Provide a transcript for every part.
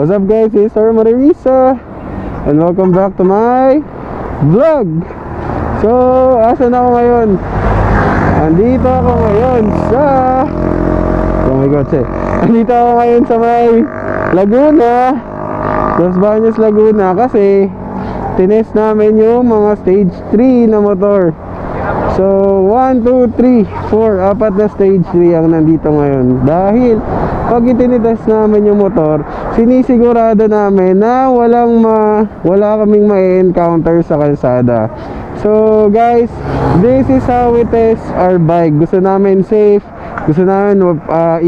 What's up guys, it's Marisa and welcome back to my vlog. So, asan ako ngayon? Andito ako ngayon sa andito ako ngayon sa may Laguna, Los Baños, Laguna, kasi tinest namin yung mga stage 3 na motor. So, 1, 2, 3, 4, apat na stage 3 ang nandito ngayon. Dahil, pag itinitest namin yung motor, sinisigurado namin na wala kaming ma-encounter sa kalsada. So, guys, this is how we test our bike. Gusto namin safe, gusto namin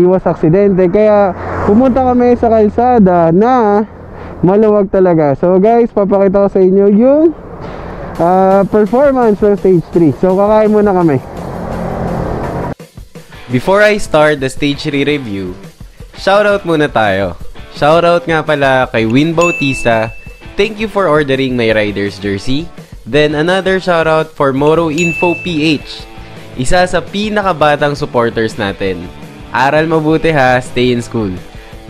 iwas aksidente. Kaya, pumunta kami sa kalsada na maluwag talaga. So, guys, papakita ko sa inyo yung performance ng stage 3. So, kakain muna kami. Before I start the stage 3 review, shoutout muna tayo. Shoutout nga pala kay Win Bautista. Thank you for ordering my rider's jersey. Then, another shoutout for Moro Info PH. Isa sa pinakabatang supporters natin. Aral mabuti ha, stay in school.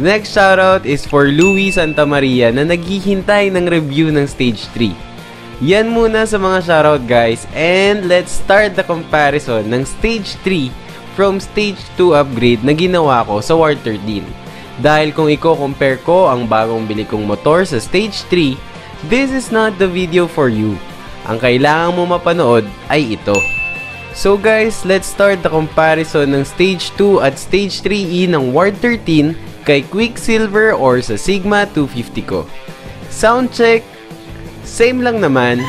Next shoutout is for Luis Santa Maria na naghihintay ng review ng stage 3. Yan muna sa mga shoutout guys, and let's start the comparison ng stage 3 from stage 2 upgrade na ginawa ko sa Ward 13. Dahil kung i-compare ko ang bagong bili kong motor sa stage 3, this is not the video for you. Ang kailangan mo mapanood ay ito. So guys, let's start the comparison ng stage 2 at stage 3E ng Ward 13 kay Quicksilver or sa Sigma 250 ko. Sound check. Same lang naman.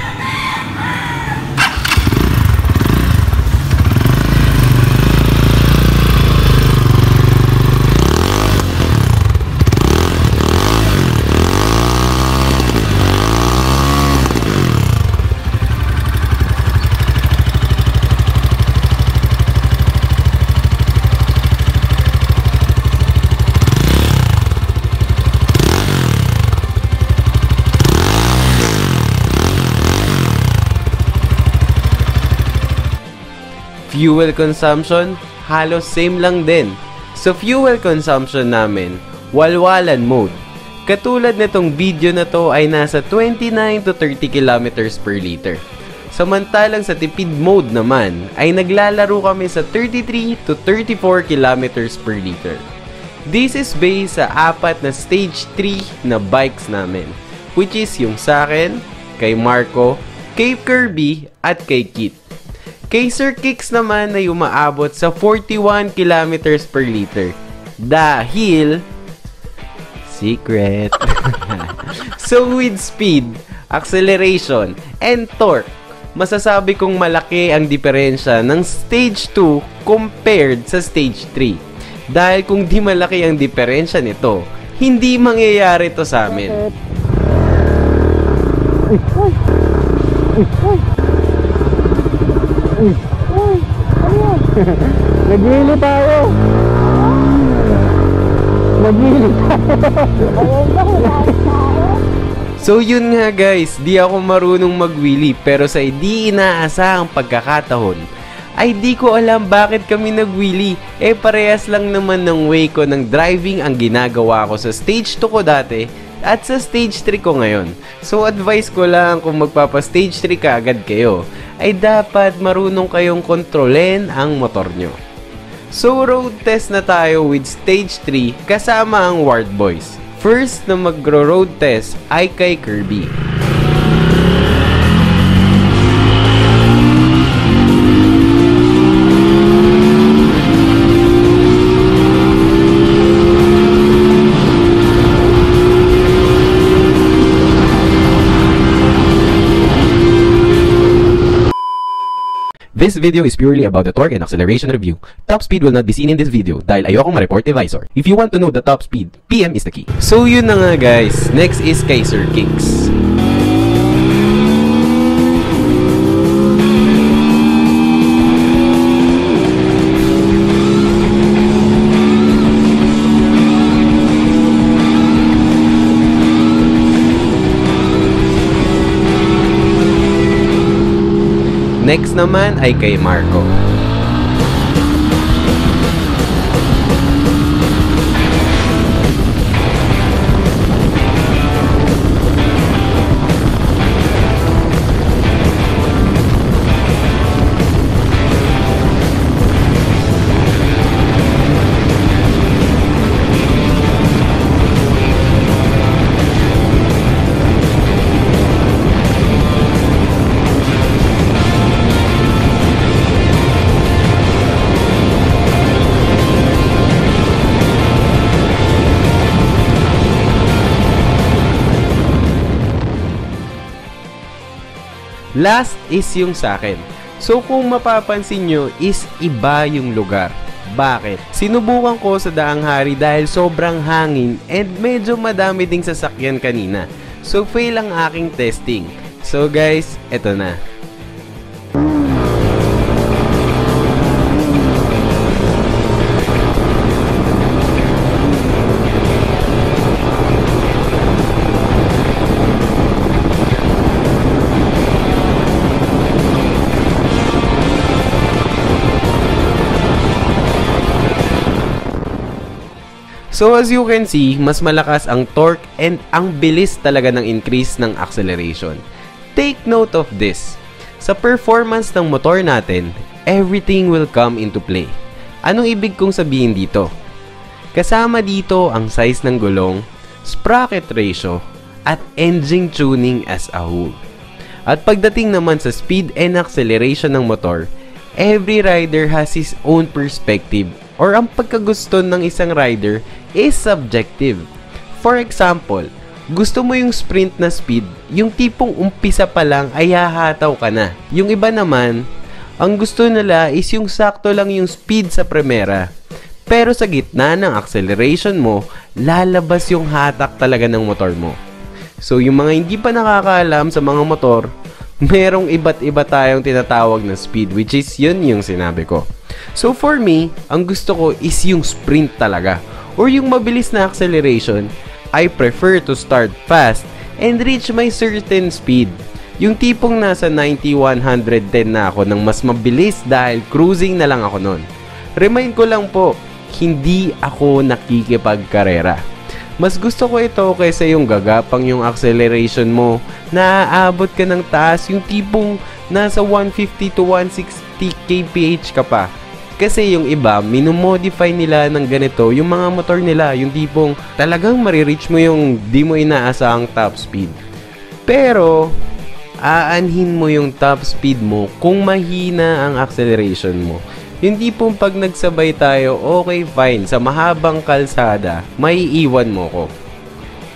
Fuel consumption, halos same lang din. So fuel consumption namin, walwalan mode. Katulad nitong video na to ay nasa 29 to 30 kilometers per liter. Samantalang sa tipid mode naman ay naglalaro kami sa 33 to 34 kilometers per liter. This is based sa apat na stage 3 na bikes namin, which is yung sa akin, kay Marco, kay Kirby, at kay Kit. Kacer Kicks naman ay umaabot sa 41 kilometers per liter. Dahil secret. So with speed, acceleration, and torque, masasabi kong malaki ang diferensya ng stage 2 compared sa stage 3. Dahil kung di malaki ang diferensya nito, hindi mangyayari to sa amin. Uy, ano yan? Nag-wheelie tayo. So yun nga guys, di ako marunong mag-wheelie, pero sa di inaasahang pagkakataon ay di ko alam bakit kami nag-wheelie. Eh parehas lang naman ng way ko ng driving ang ginagawa ko sa stage 2 ko dati at sa stage 3 ko ngayon. So advice ko lang, kung magpapa stage 3 ka agad kayo, ay dapat marunong kayong kontrolin ang motor nyo. So road test na tayo with stage 3 kasama ang Ward Boys. First na magro-road test ay kay Kirby. This video is purely about the torque and acceleration review. Top speed will not be seen in this video dahil ayokong ma-report ni Visor. If you want to know the top speed, PM is the key. So yun na nga guys, next is Kacer Kicks. Next naman ay kay Marco. Last is yung sa akin. So kung mapapansin nyo is iba yung lugar. Bakit? Sinubukan ko sa Daang Hari dahil sobrang hangin and medyo madami ding sasakyan kanina. So fail ang aking testing. So guys, eto na. So as you can see, mas malakas ang torque and ang bilis talaga ng increase ng acceleration. Take note of this. Sa performance ng motor natin, everything will come into play. Anong ibig kong sabihin dito? Kasama dito ang size ng gulong, sprocket ratio, at engine tuning as a whole. At pagdating naman sa speed and acceleration ng motor, every rider has his own perspective or ang pagkagusto ng isang rider is subjective. For example, gusto mo yung sprint na speed, yung tipong umpisa pa lang ay hahataw ka na. Yung iba naman, ang gusto nila is yung sakto lang yung speed sa primera. Pero sa gitna ng acceleration mo, lalabas yung hatak talaga ng motor mo. So yung mga hindi pa nakakaalam sa mga motor, merong iba't iba tayong tinatawag na speed, which is yun yung sinabi ko. So for me, ang gusto ko is yung sprint talaga or yung mabilis na acceleration. I prefer to start fast and reach my certain speed. Yung tipong nasa 90-110 na ako ng mas mabilis dahil cruising na lang ako nun. Remind ko lang po, hindi ako nakikipagkarera. Mas gusto ko ito kaysa yung gagapang yung acceleration mo. Naaabot ka ng taas, yung tipong nasa 150-160 kph ka pa. Kasi yung iba, minumodify nila ng ganito yung mga motor nila. Yung tipong talagang marireach mo yung di mo inaasahang top speed. Pero, aanhin mo yung top speed mo kung mahina ang acceleration mo. Hindi pong pag nagsabay tayo, okay fine, sa mahabang kalsada, may iwan mo ko.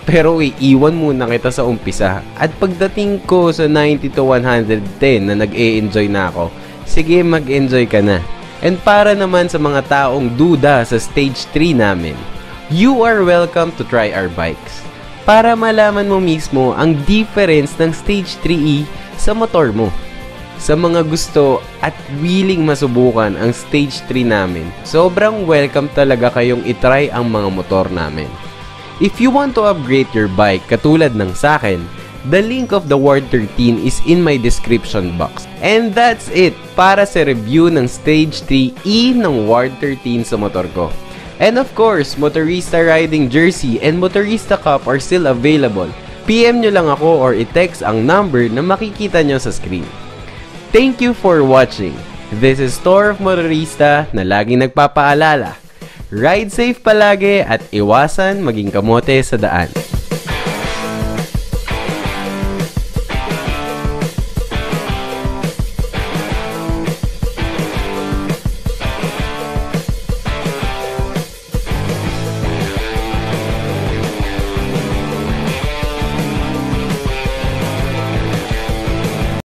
Pero iiwan muna kita sa umpisa. At pagdating ko sa 90-110 na nag-e-enjoy na ako, sige mag-enjoy ka na. And para naman sa mga taong duda sa stage 3 namin, you are welcome to try our bikes. Para malaman mo mismo ang difference ng stage 3E sa motor mo. Sa mga gusto at willing masubukan ang stage 3 namin, sobrang welcome talaga kayong itry ang mga motor namin. If you want to upgrade your bike katulad ng sakin, the link of the Ward 13 is in my description box. And that's it para sa review ng stage 3E ng Ward 13 sa motor ko. And of course, Motorista Riding Jersey and Motorista Cup are still available. PM nyo lang ako or i-text ang number na makikita nyo sa screen. Thank you for watching. This is Tour of Motorista na laging nagpapaalala. Ride safe palagi at iwasan maging kamote sa daan.